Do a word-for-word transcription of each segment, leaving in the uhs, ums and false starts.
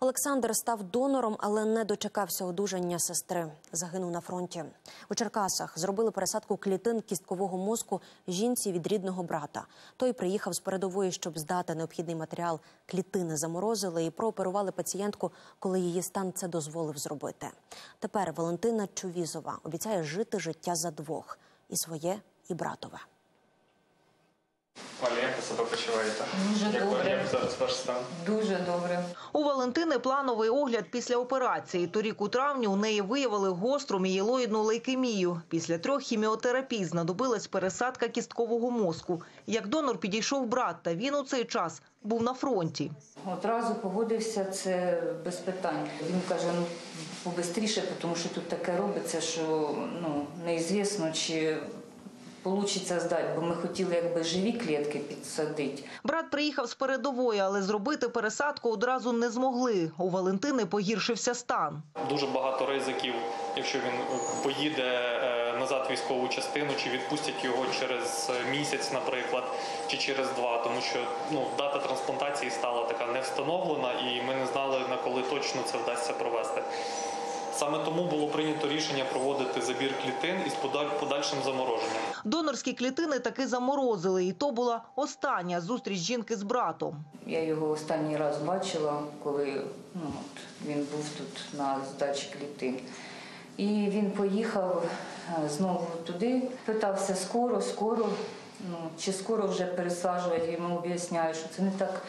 Олександр став донором, але не дочекався одужання сестри. Загинув на фронті. У Черкасах зробили пересадку клітин кісткового мозку жінці від рідного брата. Той приїхав з передової, щоб здати необхідний матеріал. Клітини заморозили і прооперували пацієнтку, коли її стан це дозволив зробити. Тепер Валентина Чувізова обіцяє жити життя за двох. І своє, і братове. Дуже добре. У Валентини плановий огляд після операції. Торік у травні у неї виявили гостру мієлоїдну лейкемію. Після трьох хіміотерапій знадобилась пересадка кісткового мозку. Як донор підійшов брат, та він у цей час був на фронті. Одразу погодився, це без питань. Він каже, ну, побистріше, тому що тут таке робиться, що ну, неізвісно, чи... Получиться здати, бо ми хотіли якби живі клітки підсадити. Брат приїхав з передової, але зробити пересадку одразу не змогли. У Валентини погіршився стан. Дуже багато ризиків, якщо він поїде назад в військову частину, чи відпустять його через місяць, наприклад, чи через два. Тому що ну, дата трансплантації стала така не встановлена, і ми не знали, на коли точно це вдасться провести. Саме тому було прийнято рішення проводити забір клітин із подальшим замороженням. Донорські клітини таки заморозили, і то була остання зустріч жінки з братом. Я його останній раз бачила, коли ну, от, він був тут на здачі клітин. І він поїхав знову туди, питався скоро, скоро, ну, чи скоро вже пересаджувати. Я йому об'ясняю, що це не так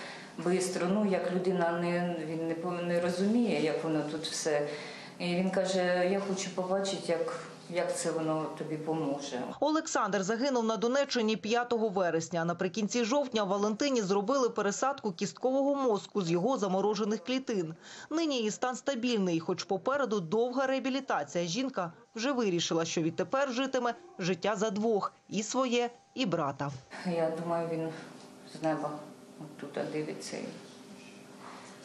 швидко. Ну, як людина не, він не, не розуміє, як воно тут все... І він каже, я хочу побачити, як, як це воно тобі поможе. Олександр загинув на Донеччині п'ятого вересня. Наприкінці жовтня Валентині зробили пересадку кісткового мозку з його заморожених клітин. Нині її стан стабільний, хоч попереду довга реабілітація. Жінка вже вирішила, що відтепер житиме життя за двох – і своє, і брата. Я думаю, він з неба тут дивиться.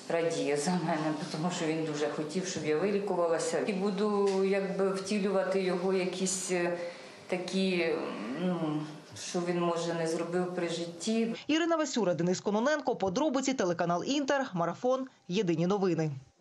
Радіє за мене, тому що він дуже хотів, щоб я вилікувалася. І буду якби втілювати його якісь такі, ну, що він, може, не зробив при житті. Ірина Васюра, Денис Кононенко, Подробиці, телеканал Інтер, Марафон, Єдині новини.